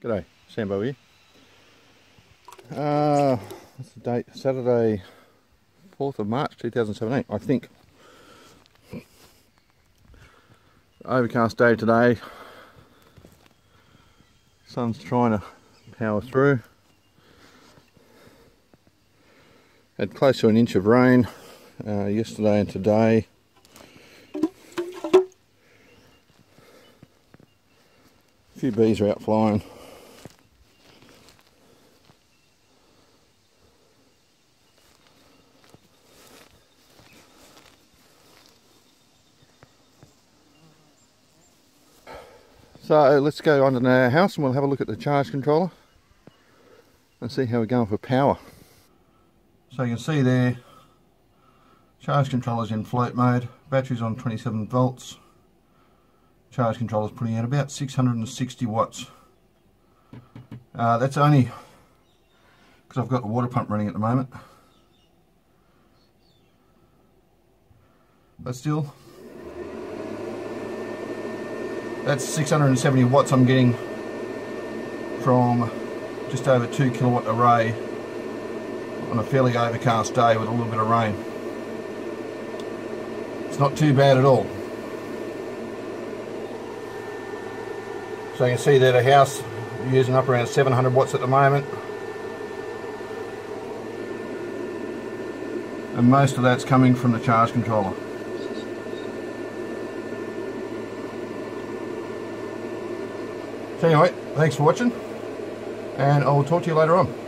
G'day, Sambo here. What's the date? Saturday 4th of March 2017, I think. Overcast day today. Sun's trying to power through. Had close to an inch of rain yesterday and today. A few bees are out flying. So let's go on to our house and we'll have a look at the charge controller and see how we're going for power. So you can see there, charge controller's in float mode, battery's on 27 volts, charge controller's putting out about 660 watts. That's only because I've got the water pump running at the moment. But still, that's 670 watts I'm getting from just over 2 kilowatt array on a fairly overcast day with a little bit of rain. It's not too bad at all. So you can see that a house using up around 700 watts at the moment, and most of that's coming from the charge controller. So anyway, thanks for watching, and I'll talk to you later on.